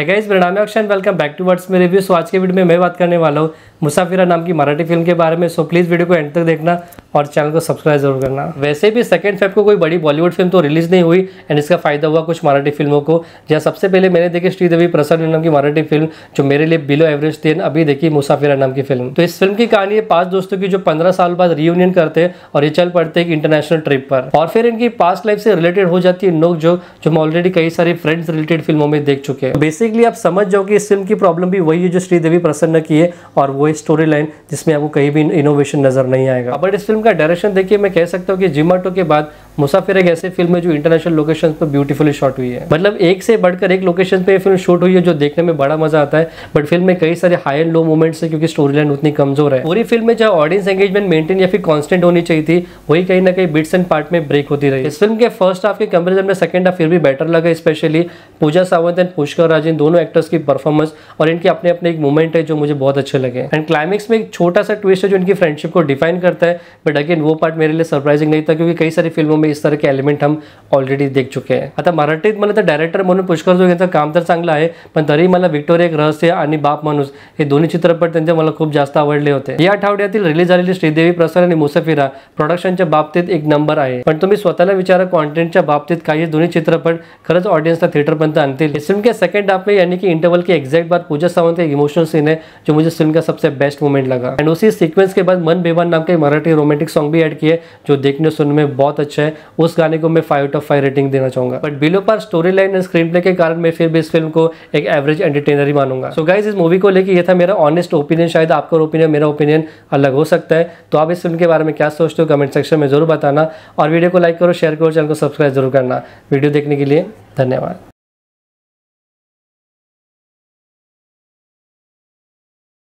Hi guys, मेरा नाम है Akshay, welcome back to words में रिव्यू। सो आज के वीडियो में मैं बात करने वाला हूँ मुसाफिरा नाम की मराठी फिल्म के बारे में। सो प्लीज़ वीडियो को एंड तक देखना और चैनल को सब्सक्राइब जरूर करना। वैसे भी 2 फ़रवरी को कोई बड़ी बॉलीवुड फिल्म तो रिलीज़ नहीं हुई एंड इसका फ़ायदा हुआ कुछ मराठी फिल्मों को। जहाँ सबसे पहले मैंने देखी श्रीदेवी प्रसन्न नाम की मराठी फिल्म, जो मेरे लिए बिलो एवरेज थी, अभी देखी मुसाफिरा नाम की फिल्म। तो इस फिल्म की कहानी है 5 दोस्तों की जो 15 साल बाद रियूनियन करते हैं और ये चल पड़ते एक इंटरनेशनल ट्रिप पर, और फिर इनकी पास्ट लाइफ से रिलेटेड हो जाती है नोक जोक, जो हम ऑलरेडी कई सारी फ्रेंड्स रिलेटेड फिल्मों में देख चुके हैं। बेसिकली आप समझ जाओ कि इस फिल्म की प्रॉब्लम भी वही है जो श्रीदेवी प्रसन्न की है, और वही स्टोरी लाइन जिसमें आपको कहीं भी इनोवेशन नजर नहीं आएगा। बट इस फिल्म का डायरेक्शन देखिए, मैं कह सकता हूँ कि जिमैटो के बाद मुसाफिरा एक ऐसी फिल्म है जो इंटरनेशनल लोकेशंस पर ब्यूटीफुली शॉट हुई है। मतलब एक से बढ़कर एक लोकेशन पे फिल्म शूट हुई है, जो देखने में बड़ा मजा आता है। बट फिल्म में कई सारे हाई एंड लो मोमेंट्स है, क्योंकि स्टोरी लाइन उतनी कमजोर है। पूरी फिल्म में जहाँ ऑडियंस एंगेजमेंट मेंटेन या फिर कांस्टेंट होनी चाहिए थी, वही कहीं ना कहीं बिट्स एंड पार्ट में ब्रेक होती रही। इस फिल्म के फर्स्ट हाफ के कंपेरिजन में सेकंड हाफ फिर भी बेटर लगा। स्पेशली पूजा सावंत एंड पुष्कर जोग, इन दोनों एक्टर्स की परफॉर्मेंस और इनके अपने अपने एक मोमेंट है जो मुझे बहुत अच्छे लगे। एंड क्लाइमेक्स में एक छोटा सा ट्विस्ट है जो इनकी फ्रेंडशिप को डिफाइन करता है। बट अगेन वो पार्ट मेरे लिए सरप्राइजिंग नहीं था, क्योंकि कई सारी फिल्मों में इस तरह के एलिमेंट हम ऑलरेडी देख चुके हैं। आता मराठीत म्हणलं तर डायरेक्टर म्हणून पुष्कर जोग यांचं काम तर चांगलं आहे, पण तरी मला विक्टोरिया एक रहस्य आणि बाप माणूस हे दोन्ही चित्रपट त्यांचे मला खूप जास्त आवडले होते। या आठवड्यातील रिलीज झालेली श्रीदेवी प्रसन्न आणि मुसाफिरा प्रोडक्शनच्या बाबतीत एक नंबर आहे, पण तुम्ही स्वतःला विचारा कॉन्टेंटच्या बाबतीत काही दोन्ही चित्रपट खरंच ऑडियंसला थिएटरपर्यंत आणतील। इस फिल्म के सेकंड हाफ में यानी कि इंटरवल के एग्जैक्ट बाद पूजा सावंत का एक इमोशनल सीन है जो मुझे फिल्म का सबसे बेस्ट मोमेंट लगा। एंड उसी सीक्वेंस के बाद मन बेवन नाम का मराठी रोमांटिक सॉन्ग भी ऐड किए, जो देखने सुनने में बहुत अच्छा है। उस गाने को मैं 5/5 रेटिंग देना चाहूंगा। बट बिलो पर स्टोरी लाइन और स्क्रीन प्ले के कारण मैं फिर भी इस फिल्म को एक एवरेज एंटरटेनर ही मानूंगा। सो गाइस, इस मूवी को लेके ये था मेरा ऑनेस्ट ओपिनियन। शायद आपका ओपिनियन मेरा ओपिनियन अलग हो सकता है। तो आप इस फिल्म के बारे में क्या सोचते हो कमेंट सेक्शन में जरूर बताना, और वीडियो को लाइक करो, शेयर करो, चैनल को सब्सक्राइब जरूर करना। वीडियो देखने के लिए धन्यवाद।